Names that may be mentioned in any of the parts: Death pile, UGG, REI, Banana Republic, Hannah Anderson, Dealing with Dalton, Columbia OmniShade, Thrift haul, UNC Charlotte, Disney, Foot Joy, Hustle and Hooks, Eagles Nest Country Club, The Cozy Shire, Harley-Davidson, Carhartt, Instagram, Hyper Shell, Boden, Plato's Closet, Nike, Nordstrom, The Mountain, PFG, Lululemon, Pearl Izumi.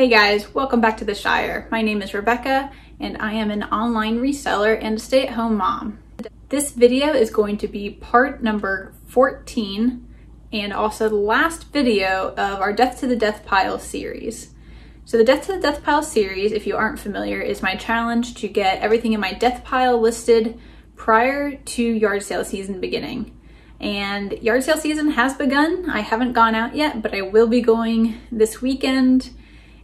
Hey guys, welcome back to The Shire. My name is Rebecca and I am an online reseller and a stay-at-home mom. This video is going to be part number 14 and also the last video of our Death to the Death Pile series. So the Death to the Death Pile series, if you aren't familiar, is my challenge to get everything in my death pile listed prior to yard sale season beginning. And yard sale season has begun. I haven't gone out yet, but I will be going this weekend.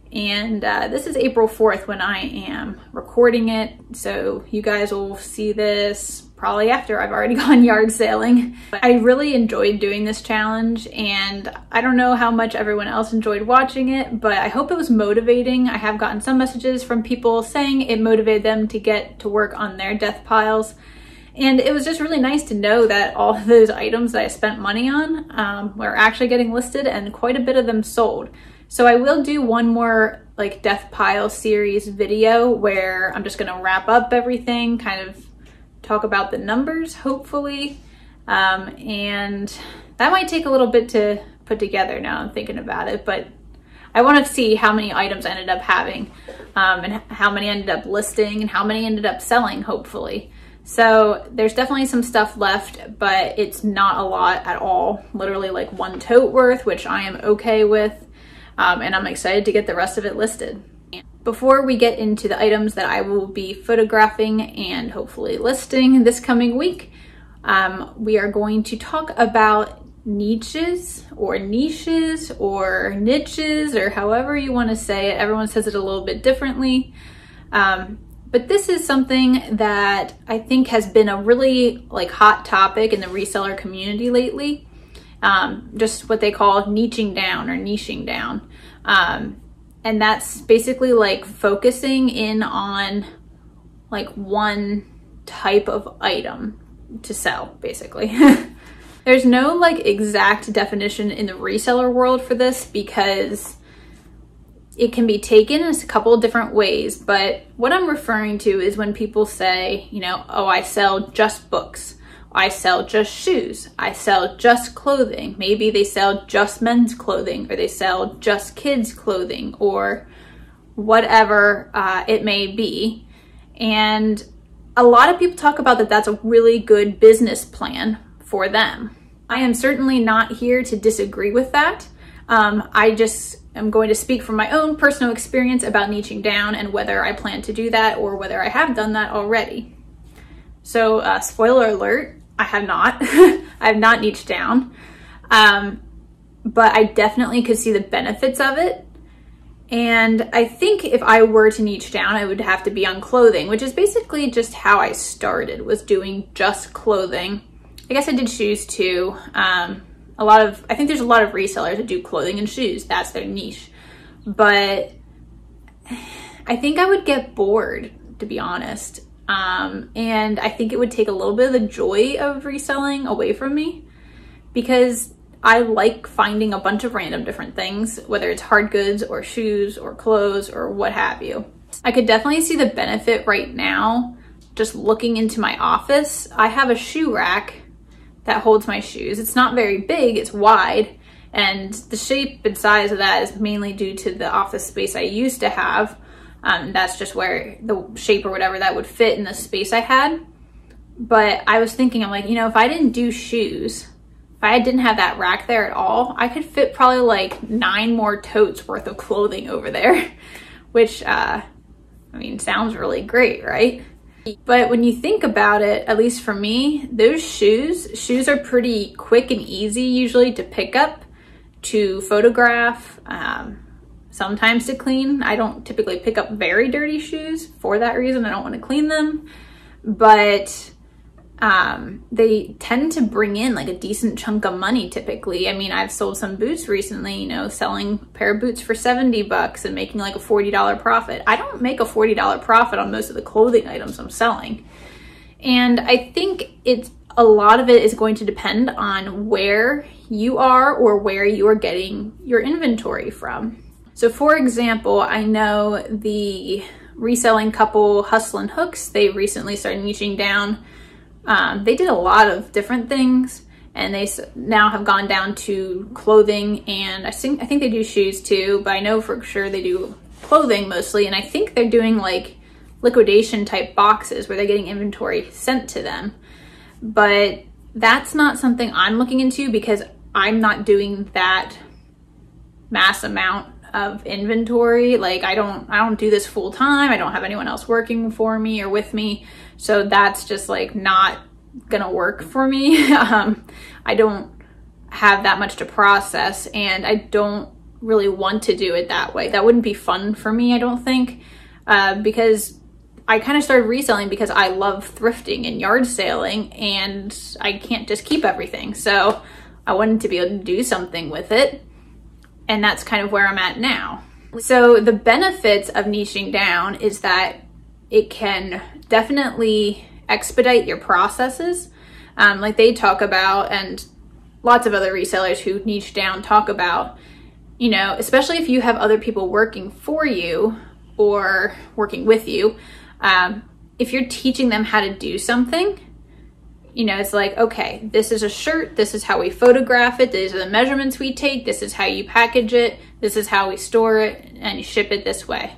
And this is April 4th when I am recording it, so you guys will see this probably after I've already gone yard sailing. But I really enjoyed doing this challenge, and I don't know how much everyone else enjoyed watching it, but I hope it was motivating. I have gotten some messages from people saying it motivated them to get to work on their death piles, and it was just really nice to know that all of those items that I spent money on were actually getting listed and quite a bit of them sold. So I will do one more like death pile series video where I'm just gonna wrap up everything, kind of talk about the numbers, hopefully. And that might take a little bit to put together now I'm thinking about it, but I wanna see how many items I ended up having and how many I ended up listing and how many ended up selling, hopefully. So there's definitely some stuff left, but it's not a lot at all. Literally like one tote worth, which I am okay with. And I'm excited to get the rest of it listed. Before we get into the items that I will be photographing and hopefully listing this coming week, we are going to talk about niches or however you want to say it. Everyone says it a little bit differently. But this is something that I think has been a really like hot topic in the reseller community lately. Just what they call niching down or niching down. And that's basically like focusing in on like one type of item to sell, basically. There's no like exact definition in the reseller world for this because it can be taken in a couple of different ways. But what I'm referring to is when people say, you know, oh, I sell just books. I sell just shoes, I sell just clothing. Maybe they sell just men's clothing or they sell just kids' clothing or whatever it may be. And a lot of people talk about that that's a really good business plan for them. I am certainly not here to disagree with that. I just am going to speak from my own personal experience about niching down and whether I plan to do that or whether I have done that already. So spoiler alert, I have not. I have not niched down, but I definitely could see the benefits of it. And I think if I were to niche down, I would have to be on clothing, which is basically just how I started, was doing just clothing. I guess I did shoes too. I think there's a lot of resellers that do clothing and shoes. That's their niche. But I think I would get bored, to be honest. And I think it would take a little bit of the joy of reselling away from me because I like finding a bunch of random different things, whether it's hard goods or shoes or clothes or what have you. I could definitely see the benefit right now just looking into my office. I have a shoe rack that holds my shoes. It's not very big, it's wide, and the shape and size of that is mainly due to the office space I used to have. That's just where the shape or whatever that would fit in the space I had. But I was thinking, I'm like, you know, if I didn't do shoes, if I didn't have that rack there at all, I could fit probably like 9 more totes worth of clothing over there, which, I mean, sounds really great, right? But when you think about it, at least for me, those shoes are pretty quick and easy usually to pick up, to photograph, sometimes to clean. I don't typically pick up very dirty shoes for that reason. I don't want to clean them, but they tend to bring in like a decent chunk of money typically. I mean, I've sold some boots recently, you know, selling a pair of boots for 70 bucks and making like a $40 profit. I don't make a $40 profit on most of the clothing items I'm selling. And I think a lot of it is going to depend on where you are or where you are getting your inventory from. So for example, I know the reselling couple Hustle and Hooks, they recently started niching down. They did a lot of different things and they now have gone down to clothing and I think they do shoes too, but I know for sure they do clothing mostly, and I think they're doing like liquidation type boxes where they're getting inventory sent to them. But that's not something I'm looking into because I'm not doing that mass amount of inventory. Like I don't do this full time. I don't have anyone else working for me or with me. So that's just like not gonna work for me. I don't have that much to process and I don't really want to do it that way. That wouldn't be fun for me, I don't think, because I kind of started reselling because I love thrifting and yard sailing and I can't just keep everything. So I wanted to be able to do something with it. And that's kind of where I'm at now. So the benefits of niching down is that it can definitely expedite your processes. Like they talk about, and lots of other resellers who niche down talk about, you know, especially if you have other people working for you or working with you, if you're teaching them how to do something, you know, it's like, okay, this is a shirt, this is how we photograph it, these are the measurements we take, this is how you package it, this is how we store it, and you ship it this way.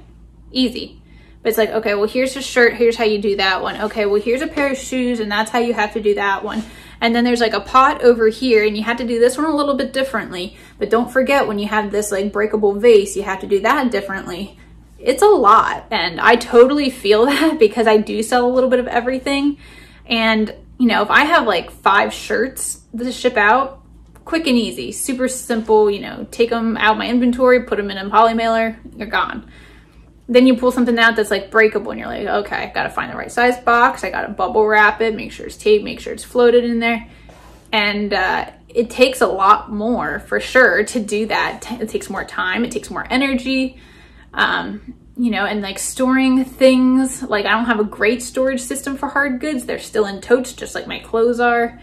Easy. But it's like, okay, well, here's a shirt, here's how you do that one. Okay, well, here's a pair of shoes, and that's how you have to do that one. And then there's like a pot over here, and you have to do this one a little bit differently. But don't forget, when you have this like breakable vase, you have to do that differently. It's a lot, and I totally feel that because I do sell a little bit of everything. And, you know, if I have like 5 shirts to ship out, quick and easy, super simple, you know, take them out my inventory, put them in a poly mailer, they're gone. Then you pull something out that's like breakable and you're like, okay, I gotta find the right size box. I gotta bubble wrap it, make sure it's taped, make sure it's floated in there. And it takes a lot more for sure to do that. It takes more time, it takes more energy, you know, and like storing things. Like I don't have a great storage system for hard goods. They're still in totes just like my clothes are.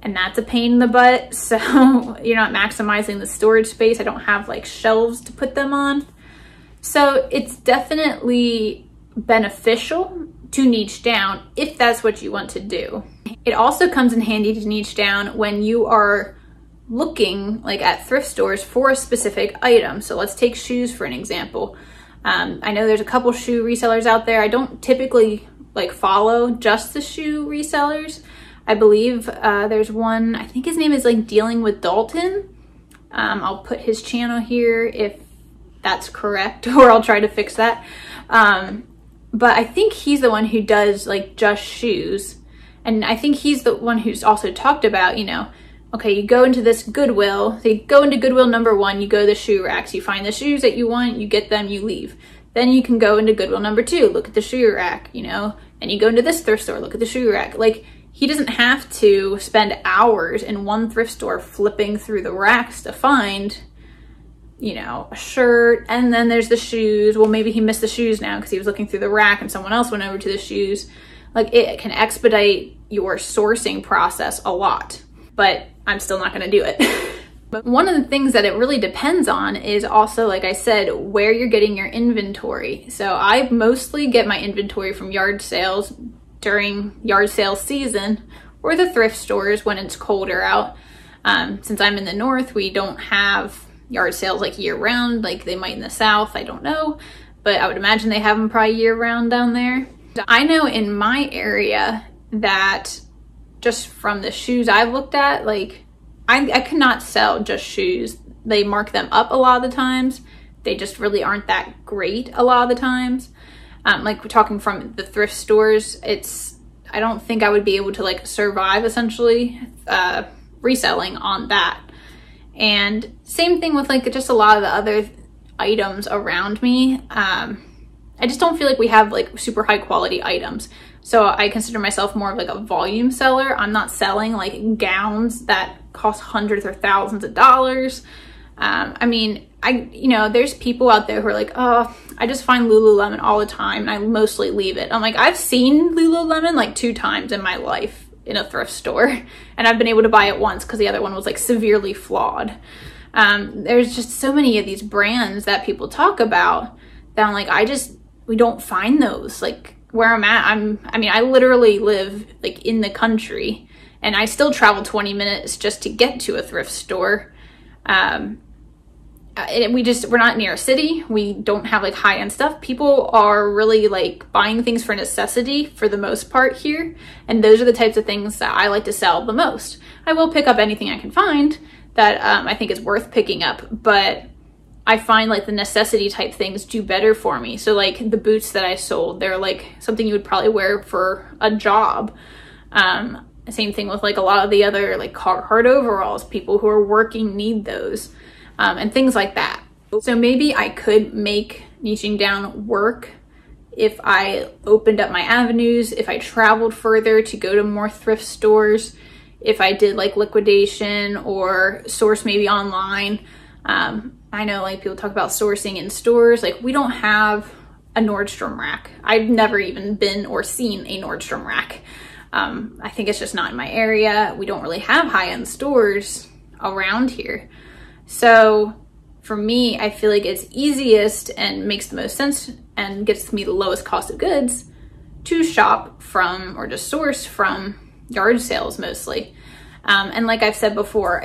And that's a pain in the butt. So you're not maximizing the storage space. I don't have like shelves to put them on. So it's definitely beneficial to niche down if that's what you want to do. It also comes in handy to niche down when you are looking like at thrift stores for a specific item. So let's take shoes for an example. I know there's a couple shoe resellers out there. I don't typically like follow just the shoe resellers. I believe there's one, I think his name is like Dealing with Dalton. I'll put his channel here if that's correct, or I'll try to fix that. But I think he's the one who does like just shoes. And I think he's the one who's also talked about, you know, okay, you go into this Goodwill, so you go into Goodwill number 1, you go to the shoe racks, you find the shoes that you want, you get them, you leave. Then you can go into Goodwill number 2, look at the shoe rack, you know, and you go into this thrift store, look at the shoe rack. Like he doesn't have to spend hours in one thrift store flipping through the racks to find, you know, a shirt, and then there's the shoes. Well, maybe he missed the shoes now because he was looking through the rack and someone else went over to the shoes. Like it can expedite your sourcing process a lot, but I'm still not going to do it. But one of the things that it really depends on is also, like I said, where you're getting your inventory. So I mostly get my inventory from yard sales during yard sale season or the thrift stores when it's colder out. Since I'm in the north, we don't have yard sales like year round, like they might in the south, I don't know, but I would imagine they have them probably year round down there. I know in my area that just from the shoes I've looked at, like I could not sell just shoes. They mark them up a lot of the times. They just really aren't that great a lot of the times. Like we're talking from the thrift stores, it's, I don't think I would be able to like survive essentially reselling on that. And same thing with like just a lot of the other items around me. I just don't feel like we have like super high quality items. So I consider myself more of like a volume seller. I'm not selling like gowns that cost hundreds or thousands of dollars. I mean, you know, there's people out there who are like, oh, I just find Lululemon all the time and I mostly leave it. I'm like, I've seen Lululemon like 2 times in my life in a thrift store, and I've been able to buy it once because the other one was like severely flawed. There's just so many of these brands that people talk about that I'm like, we don't find those. Like where I'm at, I mean, I literally live like in the country and I still travel 20 minutes just to get to a thrift store. we're not near a city. We don't have like high-end stuff. People are really like buying things for necessity for the most part here, and those are the types of things that I like to sell the most. I will pick up anything I can find that I think is worth picking up, but I find like the necessity type things do better for me. So like the boots that I sold, they're like something you would probably wear for a job. Same thing with like a lot of the other like Carhartt overalls. People who are working need those. And things like that. So maybe I could make niching down work if I opened up my avenues, if I traveled further to go to more thrift stores, if I did like liquidation or source maybe online. I know like people talk about sourcing in stores. Like we don't have a Nordstrom rack. I've never even been or seen a Nordstrom rack. I think it's just not in my area. We don't really have high-end stores around here. So for me, I feel like it's easiest and makes the most sense and gets me the lowest cost of goods to shop from or just source from yard sales mostly. And like I've said before,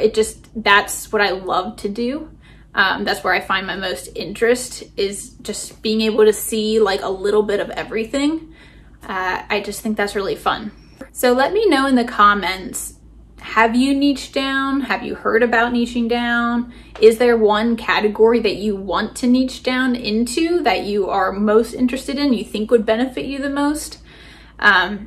that's what I love to do. That's where I find my most interest, is just being able to see like a little bit of everything. I just think that's really fun. So let me know in the comments, have you niched down? Have you heard about niching down? Is there one category that you want to niche down into that you are most interested in, you think would benefit you the most? I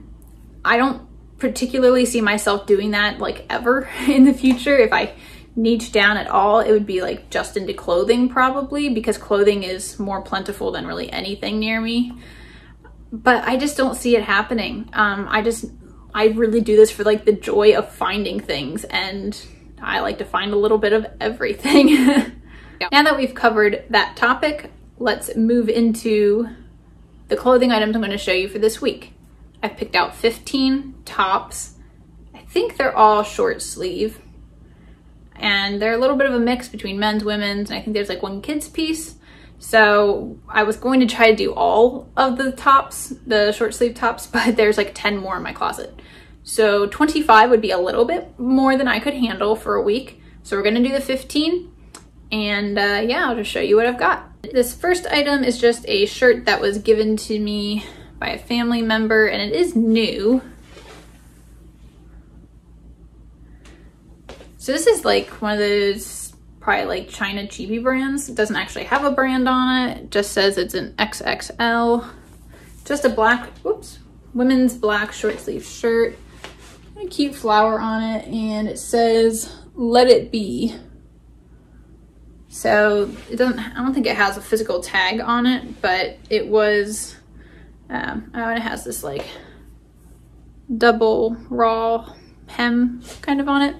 don't particularly see myself doing that like ever in the future. If I niche down at all, it would be like just into clothing probably, because clothing is more plentiful than really anything near me. But I just don't see it happening. I really do this for like the joy of finding things, and I like to find a little bit of everything. Now that we've covered that topic, let's move into the clothing items I'm going to show you for this week. I've picked out 15 tops. I think they're all short sleeve, and they're a little bit of a mix between men's, women's, and I think there's like one kid's piece. So I was going to try to do all of the tops, the short sleeve tops, but there's like 10 more in my closet. So 25 would be a little bit more than I could handle for a week. So we're gonna do the 15, and yeah, I'll just show you what I've got. This first item is just a shirt that was given to me by a family member, and it is new. So this is like one of those probably like China Chibi brands. It doesn't actually have a brand on it. It just says it's an XXL. Just a black, whoops, women's black short sleeve shirt. A cute flower on it, and it says, "Let it be." So it doesn't, I don't think it has a physical tag on it, but it was, oh, and it has this like double raw hem kind of on it.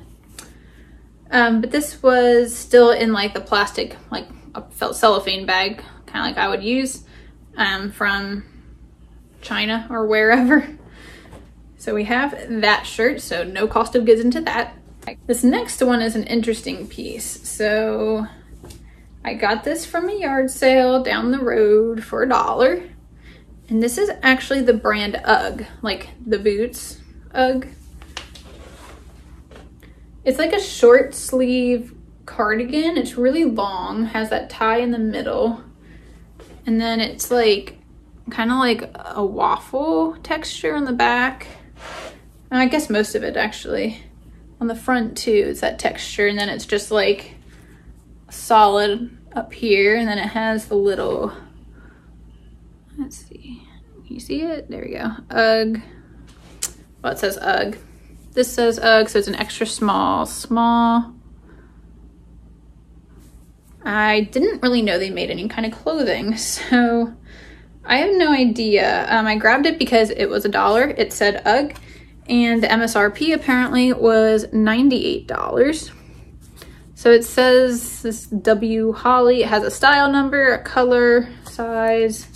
But this was still in like the plastic, like a cellophane bag, kind of like I would use from China or wherever. So we have that shirt, so no cost of goods into that. This next one is an interesting piece. So I got this from a yard sale down the road for $1. And this is actually the brand UGG, like the boots UGG. It's like a short sleeve cardigan. It's really long, has that tie in the middle. And then it's like, kind of like a waffle texture on the back. And I guess most of it actually. On the front too, it's that texture. And then it's just like solid up here. And then it has the little, let's see, can you see it? There we go, UGG. Well, it says UGG. This says UGG, so it's an extra small, small. I didn't really know they made any kind of clothing, so I have no idea. I grabbed it because it was $1. It said UGG, and the MSRP apparently was $98. So it says this W Holly. It has a style number, a color, size.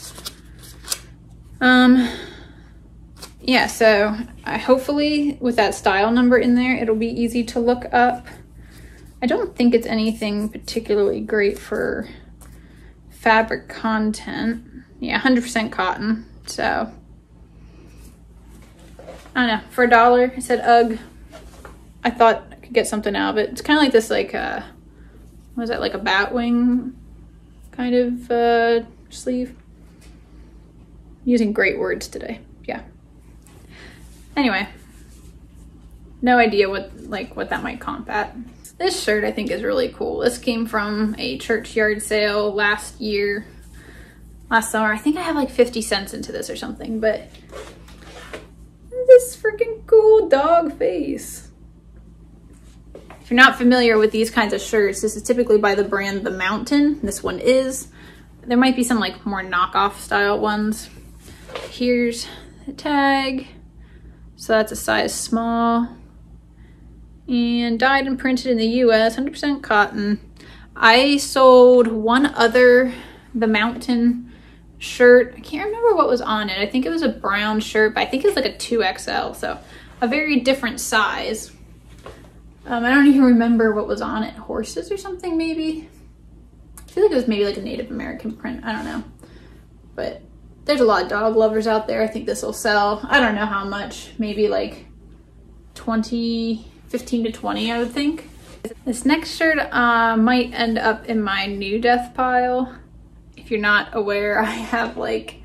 Yeah, so hopefully with that style number in there, it'll be easy to look up. I don't think it's anything particularly great for fabric content. Yeah, 100% cotton, so. I don't know, for $1, I said UGG. I thought I could get something out of it. It's kind of like this like was that like a bat wing kind of sleeve? Using great words today. Yeah. Anyway, no idea what that might comp at. This shirt I think is really cool. This came from a churchyard sale last year, last summer. I think I have like 50 cents into this or something, but this freaking cool dog face. If you're not familiar with these kinds of shirts, this is typically by the brand The Mountain. This one is. There might be some like more knockoff style ones. Here's the tag. So that's a size small. And dyed and printed in the US, 100% cotton. I sold one other The Mountain shirt. I can't remember what was on it. I think it was a brown shirt, but I think it was like a 2XL, so a very different size. I don't even remember what was on it. Horses or something, maybe? I feel like it was maybe like a Native American print. I don't know. But there's a lot of dog lovers out there. I think this will sell. I don't know how much. Maybe like 15 to 20, I would think. This next shirt might end up in my new death pile. If you're not aware, I have like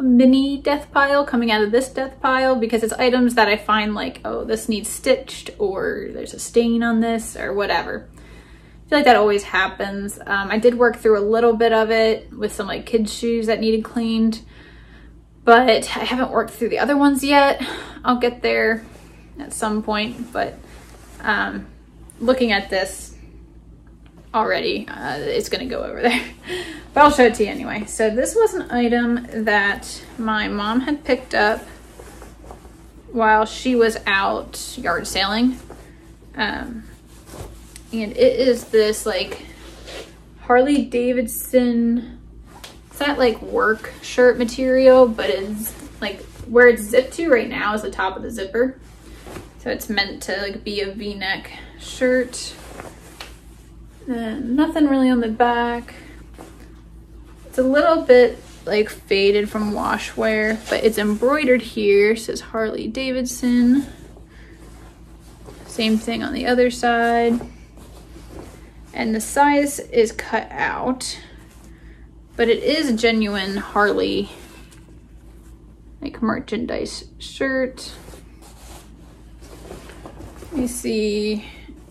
a mini death pile coming out of this death pile because it's items that I find like, oh, this needs stitched, or there's a stain on this, or whatever. I feel like that always happens. I did work through a little bit of it with some like kids' shoes that needed cleaned, but I haven't worked through the other ones yet. I'll get there at some point, but looking at this already, it's gonna go over there. But I'll show it to you anyway. So this was an item that my mom had picked up while she was out yard saling. And it is this like Harley-Davidson, it's not like work shirt material, but it's like where it's zipped to right now is the top of the zipper. So it's meant to like be a V-neck shirt. Nothing really on the back. It's a little bit like faded from wash wear, but it's embroidered here. It says Harley Davidson. Same thing on the other side. And the size is cut out, but it is a genuine Harley like merchandise shirt. Let me see,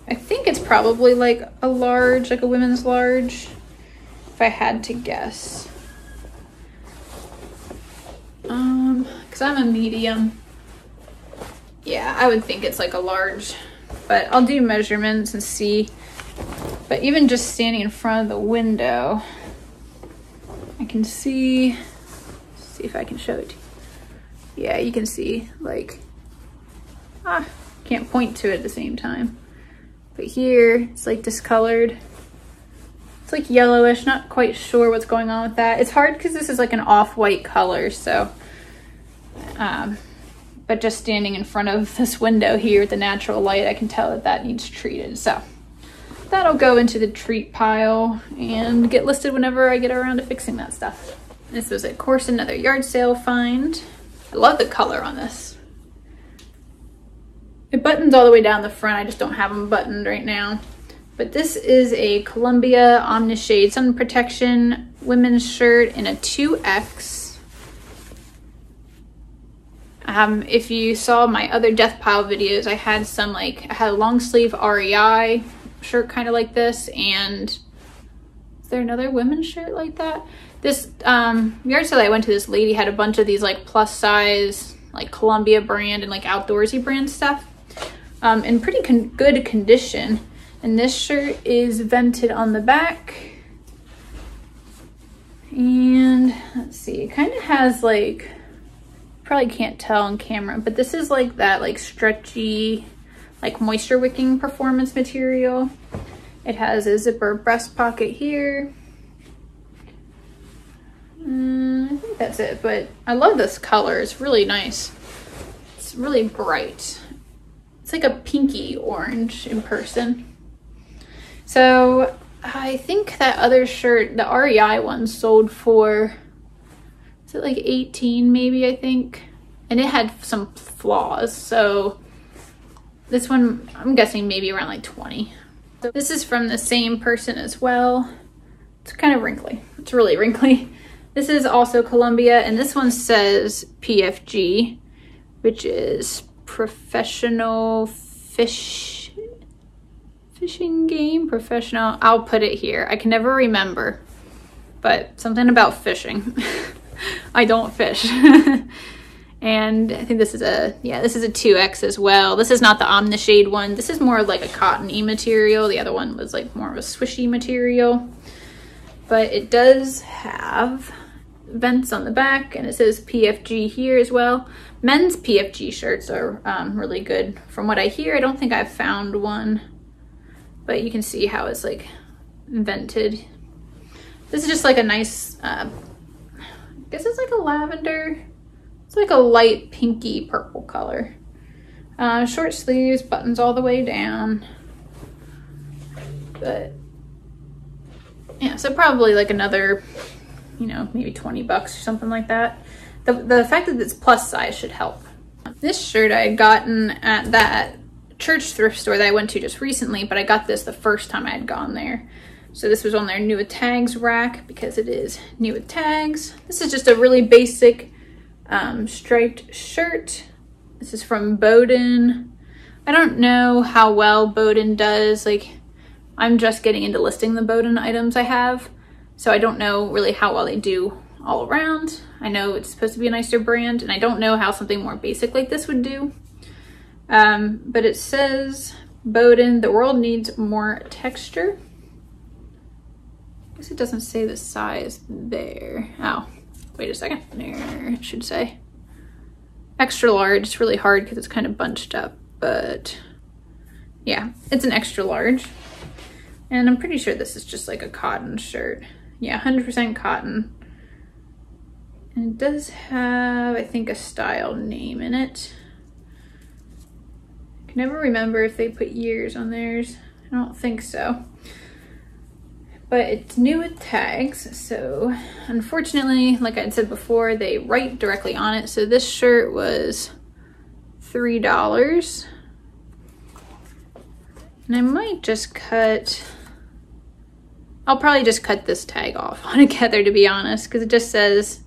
I think it's probably like a large, like a women's large, if I had to guess. Because I'm a medium. Yeah, I would think it's like a large, but I'll do measurements and see. But even just standing in front of the window, I can see, let's see if I can show it. Yeah, you can see like, can't point to it at the same time. But here, it's like discolored. It's like yellowish, not quite sure what's going on with that. It's hard because this is like an off-white color, so. But just standing in front of this window here with the natural light, I can tell that that needs treated. So that'll go into the treat pile and get listed whenever I get around to fixing that stuff. This was, of course, another yard sale find. I love the color on this. It buttons all the way down the front. I just don't have them buttoned right now. But this is a Columbia OmniShade Sun Protection women's shirt in a 2X. If you saw my other death pile videos, I had some like, I had a long sleeve REI shirt kind of like this, and is there another women's shirt like that? This yard sale I went to, this lady had a bunch of these like plus size, like Columbia brand and like outdoorsy brand stuff. In pretty good condition. And this shirt is vented on the back. And let's see, it kind of has like, probably can't tell on camera, but this is like that like stretchy, like moisture wicking performance material. It has a zipper breast pocket here. I think that's it, but I love this color. It's really nice. It's really bright. It's like a pinky orange in person. So I think that other shirt, the REI one, sold for, is it like 18 maybe, I think? And it had some flaws. So this one, I'm guessing maybe around like 20. This is from the same person as well. It's kind of wrinkly. It's really wrinkly. This is also Columbia, and this one says PFG, which is Professional Fishing Game? Professional, I'll put it here. I can never remember, but something about fishing. I don't fish. And I think this is a, yeah, this is a 2X as well. This is not the OmniShade one. This is more like a cottony material. The other one was like more of a swishy material. But it does have vents on the back, and it says PFG here as well. Men's PFG shirts are really good. From what I hear, I don't think I've found one, but you can see how it's like vented. This is just like a nice, I guess it's like a lavender. It's like a light pinky purple color. Short sleeves, buttons all the way down. But yeah, so probably like another, you know, maybe $20 or something like that. The fact that it's plus size should help. This shirt I had gotten at that church thrift store that I went to just recently, but I got this the first time I had gone there. So this was on their new with tags rack because it is new with tags. This is just a really basic striped shirt. This is from Boden. I don't know how well Boden does. Like, I'm just getting into listing the Boden items I have, so I don't know really how well they do all around. I know it's supposed to be a nicer brand, and I don't know how something more basic like this would do. But it says Boden, the world needs more texture. I guess it doesn't say the size there. Oh. Wait a second, there it should say extra large. It's really hard because it's kind of bunched up, but yeah, it's an extra large. And I'm pretty sure this is just like a cotton shirt. Yeah, 100% cotton. And it does have, I think, a style name in it. I can never remember if they put years on theirs. I don't think so. But it's new with tags, so unfortunately, like I had said before, they write directly on it. So this shirt was $3. And I might just cut, I'll probably just cut this tag off altogether, to be honest, because it just says,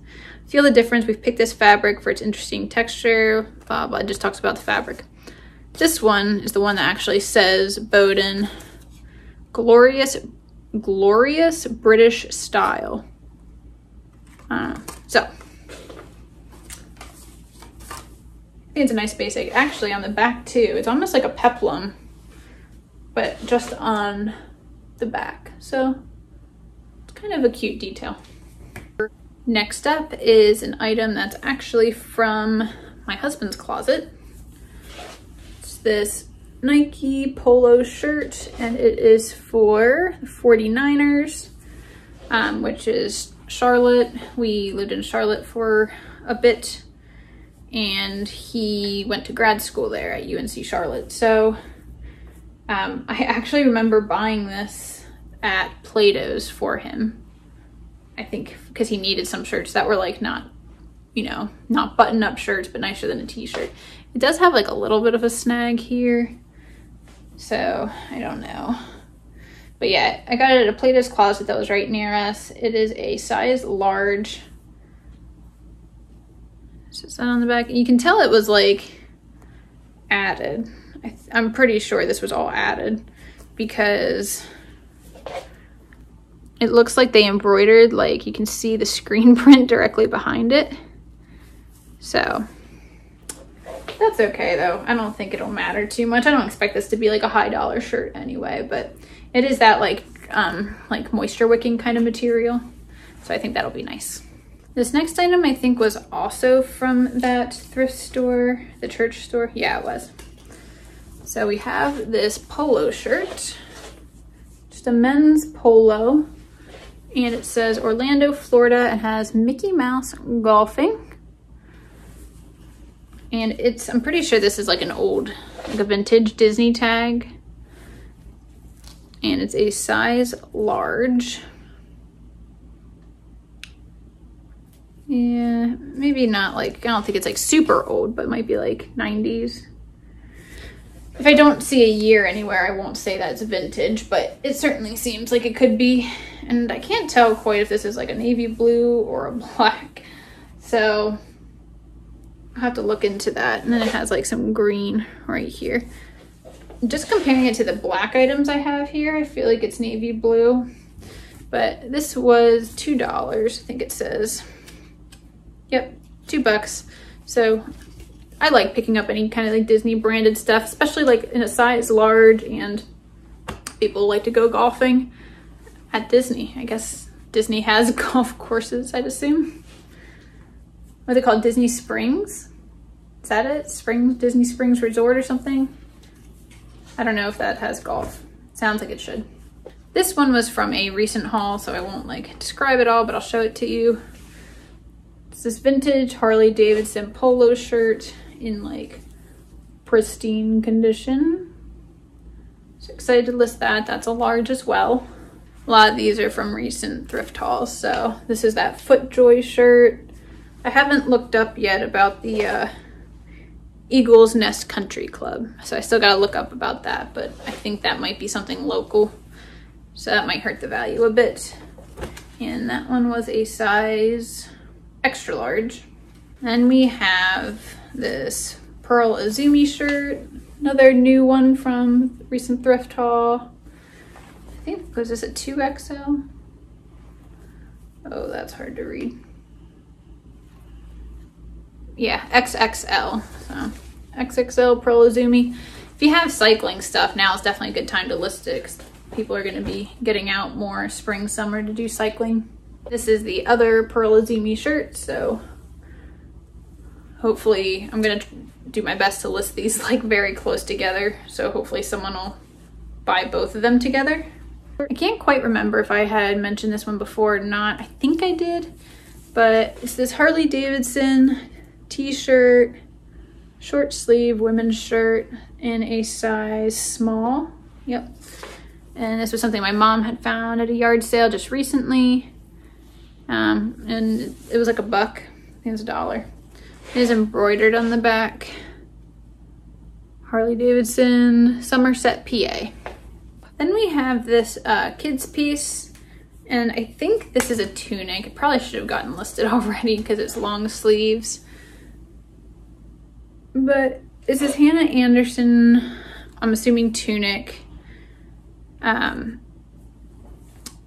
feel the difference, we've picked this fabric for its interesting texture, blah, blah, it just talks about the fabric. This one is the one that actually says Boden, glorious British style. So I think it's a nice basic. Actually, on the back too, it's almost like a peplum, but just on the back. So it's kind of a cute detail. Next up is an item that's actually from my husband's closet. It's this Nike polo shirt, and it is for the 49ers, which is Charlotte. We lived in Charlotte for a bit, and he went to grad school there at UNC Charlotte. So I actually remember buying this at Plato's for him, I think, because he needed some shirts that were like not, you know, not button-up shirts, but nicer than a t-shirt. It does have like a little bit of a snag here, so I don't know. But yeah, I got it at a Plato's Closet that was right near us. It is a size large. It's just that on the back. You can tell it was like added. I'm pretty sure this was all added because it looks like they embroidered, like you can see the screen print directly behind it. So that's okay though. I don't think it'll matter too much. I don't expect this to be like a $100 shirt anyway, but it is that like moisture wicking kind of material. So I think that'll be nice. This next item I think was also from that thrift store, the church store. Yeah, it was. So we have this polo shirt, just a men's polo. And it says Orlando, Florida, and has Mickey Mouse golfing. And it's, I'm pretty sure this is like an old, like a vintage Disney tag. And it's a size large. Yeah, maybe not like, I don't think it's like super old, but it might be like 90s. If If I don't see a year anywhere, I won't say that's vintage, but it certainly seems like it could be. And I can't tell quite if this is like a navy blue or a black. So I'll have to look into that. And then it has like some green right here. Just comparing it to the black items I have here, I feel like it's navy blue. But this was $2, I think it says. Yep, $2. So I like picking up any kind of like Disney branded stuff, especially like in a size large, and people like to go golfing at Disney. I guess Disney has golf courses, I'd assume. What are they called? Disney Springs? Is that it? Springs, Disney Springs Resort or something? I don't know if that has golf. Sounds like it should. This one was from a recent haul, so I won't like describe it all, but I'll show it to you. It's this vintage Harley-Davidson polo shirt in like pristine condition. So excited to list that. That's a large as well. A lot of these are from recent thrift hauls. So this is that Foot Joy shirt. I haven't looked up yet about the Eagles Nest Country Club, so I still gotta look up about that, but I think that might be something local, so that might hurt the value a bit. And that one was a size extra large. Then we have this Pearl Izumi shirt, another new one from recent thrift haul. I think was this a 2XL? Oh, that's hard to read. Yeah, XXL. So XXL Pearl Izumi. If you have cycling stuff, now is definitely a good time to list it because people are going to be getting out more spring, summer to do cycling. This is the other Pearl Izumi shirt, so hopefully I'm going to do my best to list these like very close together, so hopefully someone will buy both of them together. I can't quite remember if I had mentioned this one before or not. I think I did, but it's this Harley-Davidson t-shirt, short sleeve women's shirt in a size small. Yep. And this was something my mom had found at a yard sale just recently. And it was like $1. I think it was $1. It is embroidered on the back. Harley Davidson, Somerset, PA. Then we have this kids piece. And I think this is a tunic. It probably should have gotten listed already because it's long sleeves. But this is Hannah Anderson, I'm assuming tunic,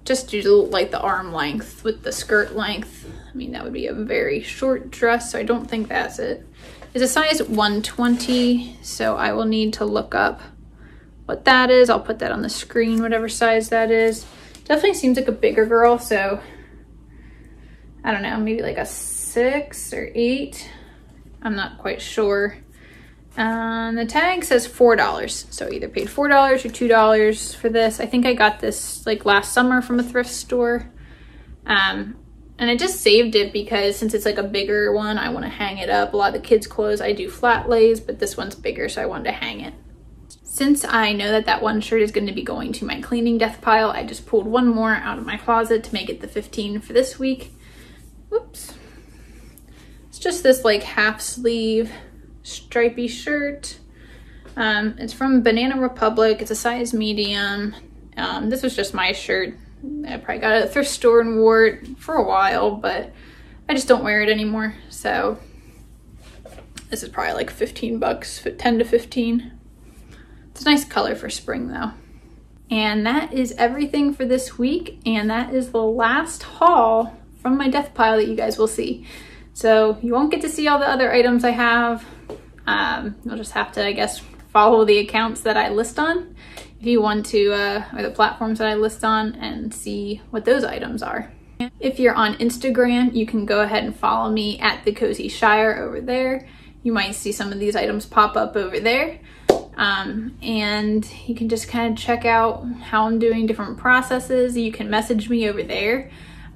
just due to like the arm length with the skirt length. I mean, that would be a very short dress, so I don't think that's it. It's a size 120, so I will need to look up what that is. I'll put that on the screen, whatever size that is. Definitely seems like a bigger girl, so I don't know, maybe like a 6 or 8. I'm not quite sure. The tag says $4, so either paid $4 or $2 for this. I think I got this like last summer from a thrift store. And I just saved it because since it's like a bigger one, I want to hang it up. A lot of the kids' clothes, I do flat lays, but this one's bigger, so I wanted to hang it. Since I know that that one shirt is going to be going to my cleaning death pile, I just pulled one more out of my closet to make it the 15 for this week. Whoops. It's just this like half sleeve stripy shirt. It's from Banana Republic. It's a size medium. This was just my shirt. I probably got it at a thrift store and wore it for a while, but I just don't wear it anymore. So this is probably like $15, 10 to 15. It's a nice color for spring though. And that is everything for this week. And that is the last haul from my death pile that you guys will see. So you won't get to see all the other items I have. You'll just have to, I guess, follow the accounts that I list on if you want to, or the platforms that I list on, and see what those items are. If you're on Instagram, you can go ahead and follow me at The Cozy Shire over there. You might see some of these items pop up over there. And you can just kind of check out how I'm doing different processes. You can message me over there.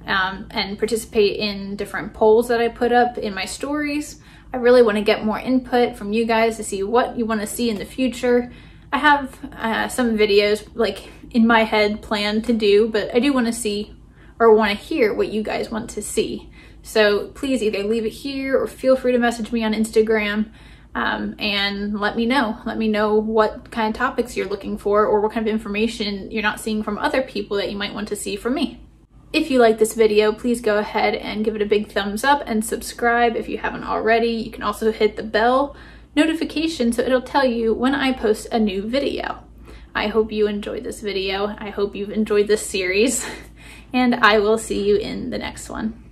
And participate in different polls that I put up in my stories. I really want to get more input from you guys to see what you want to see in the future. I have some videos like in my head planned to do, but I do want to see or want to hear what you guys want to see. So please either leave it here or feel free to message me on Instagram. and let me know what kind of topics you're looking for or what kind of information you're not seeing from other people that you might want to see from me. If you like this video, please go ahead and give it a big thumbs up and subscribe if you haven't already. You can also hit the bell notification so it'll tell you when I post a new video. I hope you enjoyed this video. I hope you've enjoyed this series, and I will see you in the next one.